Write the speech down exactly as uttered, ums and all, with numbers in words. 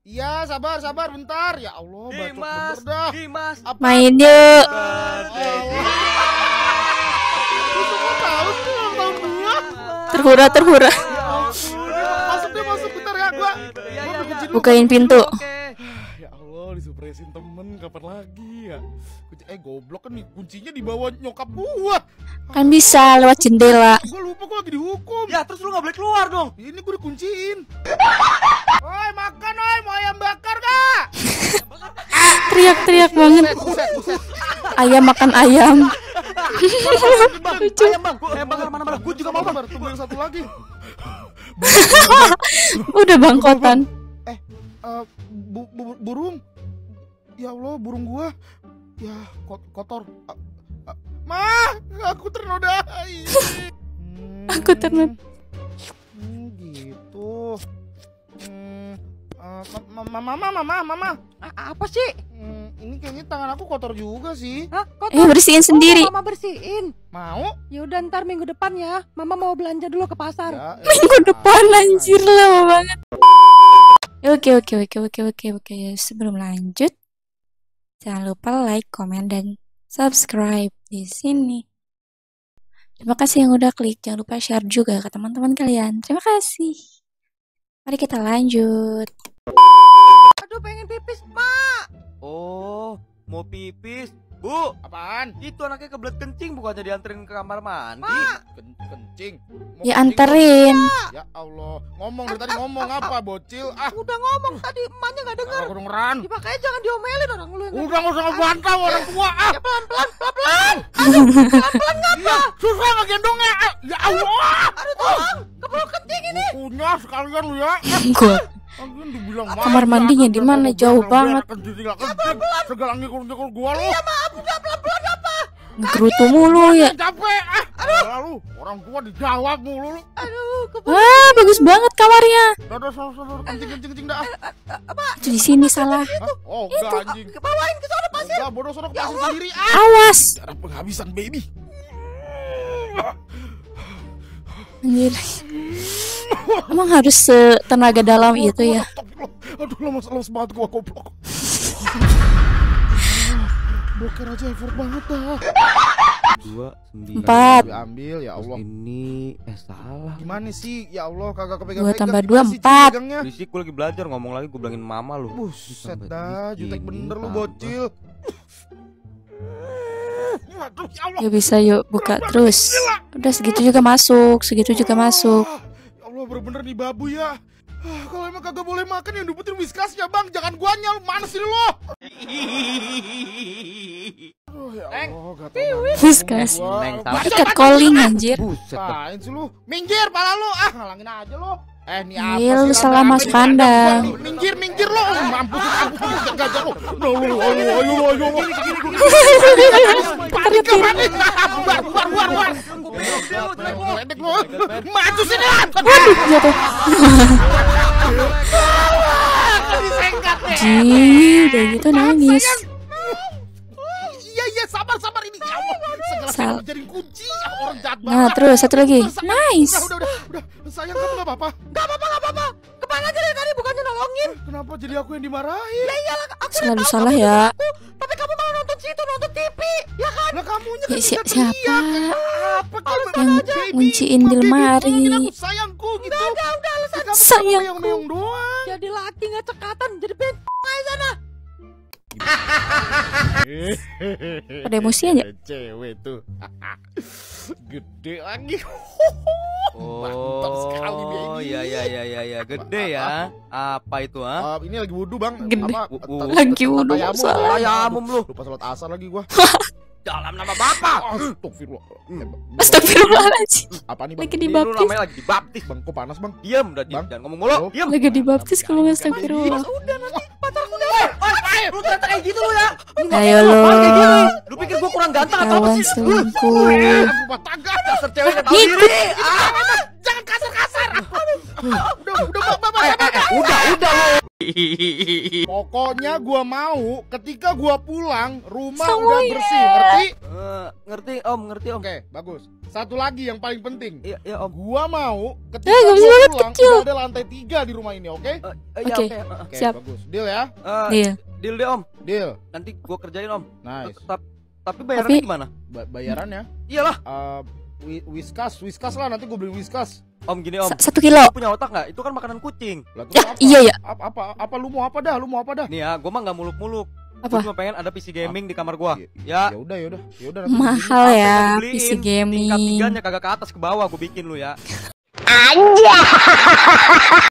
Iya, sabar, sabar, bentar. Ya Allah, Dimas, bener dah. Dimas, apa? Main yuk. Terhura, terhura. Masuknya masuk bentar ya, gua. Bukain pintu. Ya Allah, disupresin temen, kapan lagi ya? Eh, goblok kan kuncinya di bawah nyokap gua. Kan bisa lewat jendela. Gua lupa gua lagi dihukum. Ya, terus lu nggak boleh keluar dong. Ini gua dikunciin. Oi, makan oi, mau ayam bakar gak? Teriak-teriak banget. Ayam makan ayam. Lucu. Ayam bang, ayam bakar mana-mana. Gue juga mau bang. Tunggu yang satu lagi. Udah bangkotan. Eh, burung. Ya Allah, burung gua. Ya, kotor. Mah, aku ternodai. Aku ternodai. Gitu. Mama, mama, mama, mama. Apa sih? Ini kayaknya tangan aku kotor juga sih. Hah, kotor? Eh, bersihin sendiri. Mama bersihin. Mau? Yaudah ntar minggu depan ya. Mama mau belanja dulu ke pasar. Minggu depan, anjir lama banget. Oke, oke, oke, oke, oke, oke. Sebelum lanjut, jangan lupa like, komen, dan subscribe di sini. Terima kasih yang udah klik. Jangan lupa share juga ke teman-teman kalian. Terima kasih. Mari kita lanjut. Aduh, pengen pipis, Mak. Oh, mau pipis, Bu. Apaan? Itu anaknya kebelet kencing, bukannya dianterin ke kamar mandi. Mak, Ken kencing. Mau ya, kencing anterin. Ya Allah, ngomong dari tadi ngomong a apa, bocil? Ah, udah ngomong tadi, emaknya enggak dengar. Aku dengeran. Ya, makanya jangan diomelin orang lu. Udah enggak usah ngebantau orang tua. Ah. Ya pelan-pelan, pelan-pelan. Aduh, pelan-pelan ngapa? Susah ngegendongnya. Ya Allah. Aduh, tolong. Kebelet kencing ini. Punya sekalian lu ya. Kamar mandinya di mana? Jauh banget. Segala ngikul-ngikul gua lu. Iya, maaf, udah pelan-pelan apa? Gerutu mulu ya. Capek. Aduh, orang tua dijawab mulu. Aduh, wah, bagus banget kamarnya. Kencing-kencing dah. Apa? Itu di sini salah. Oh, enggak anjing. Kebawain ke sana pasir. Enggak, bodoh sono ke pasir sendiri. Awas. Cara penghabisan baby. Anjir. Emang harus tenaga dalam itu ya? Aduh, lemas lemas banget gua goblok. Boker aja effort banget dah. dua sembilan empat diambil ya Allah. Ini eh salah. Gimana sih? Ya Allah, kagak kepegang-pegang. dua tambah dua empat. Risik, gua lagi belajar ngomong lagi gua bilangin mama lu. Buset dah, jutek bener lu bocil. Ya bisa yuk buka terus. Udah segitu juga masuk, segitu juga masuk. Ya Allah, bener-bener nih babu ya. Kalau emang kagak boleh makan yang dibutuhin Whiskersnya bang, jangan guanya, mana sih lo? Oh ya Allah, Whiskers. Ikat calling anjir. Buset sih lu. Minggir pala lu, ah ngalangin aja lu. Eh, ini apa sih? Lu salah masuk kandang. Minggir, minggir lo. Mampus aku gajah lo. Ayo, ayo, ayo, ayo. Panik, panik. Bubar, bubar, bubar. Maju sini. Waduh, jatuh. Jih, udah gitu nangis. Iya, iya, sabar, sabar ini. Salah. Nah, terus satu lagi. Nice. Sayang, kamu nggak apa-apa? Nggak apa-apa, nggak apa-apa. Kemana aja dari tadi bukannya nolongin? Kenapa jadi aku yang dimarahin? Ya iyalah, aku selalu salah ya. Aku, tapi kamu malah nonton situ, nonton T V, ya kan? Nah, kamunya kan siapa? Siapa yang kunciin di lemari? Sayangku gitu. Udah, udah, alasan. Sayangku. Jadi laki nggak cekatan, jadi ben di sana. Ada emosinya ya? Cewek tuh gede lagi. Mantap sekali dia ini. Oh ya ya ya ya ya, gede ya. Apa itu ah? Ini lagi wudu bang. Lagi wudu. Tayamum lu. Lupa salat asar lagi gua. Dalam nama Bapa. Astagfirullah. Astagfirullahaladzim. Apa nih bang? Lagi dibaptis. Lu namanya lagi dibaptis bang. Kok panas bang? Diam udah jangan ngomong mulu. Diam. Lagi dibaptis kalau nggak astagfirullah. Udah nanti pacarku deh. Lu ternyata kayak gitu lu ya. Ayo lu. Lu pikir gua kurang ganteng atau apa sih? Selingkuh. Kasar cewek gak tau diri. Jangan kasar-kasar. Udah udah udah udah udah. Pokoknya gua mau ketika gua pulang rumah Semuanya. udah bersih, ngerti? Uh, ngerti om, ngerti om. Oke, okay, bagus. Satu lagi yang paling penting. Iya, iya om. Gua mau ketika eh, gua pulang kecil. udah ada lantai tiga di rumah ini, oke? Okay? Uh, uh, ya, oke, okay. okay. okay, siap. Bagus. Deal ya? Uh, deal. Deal deh om. Deal. Nanti gua kerjain om. Nice. Ta tapi bayarannya tapi... gimana? Ba bayarannya? Iyalah. Uh, Whiskas, Whiskas lah, nanti gue beli Whiskas. Om gini om, satu kilo. Lu punya otak nggak? Itu kan makanan kucing. Lah, ya, apa? Iya ya. Apa, apa, apa lu mau apa dah? Lu mau apa dah? Nih ya, gue mah nggak muluk-muluk. Apa? Gue cuma pengen ada P C gaming apa? Di kamar gue. Ya. Ya udah, ya udah, ya udah. Mahal ya. P C gaming. Tingkat tiganya kagak ke atas ke bawah, gue bikin lu ya. Anjay.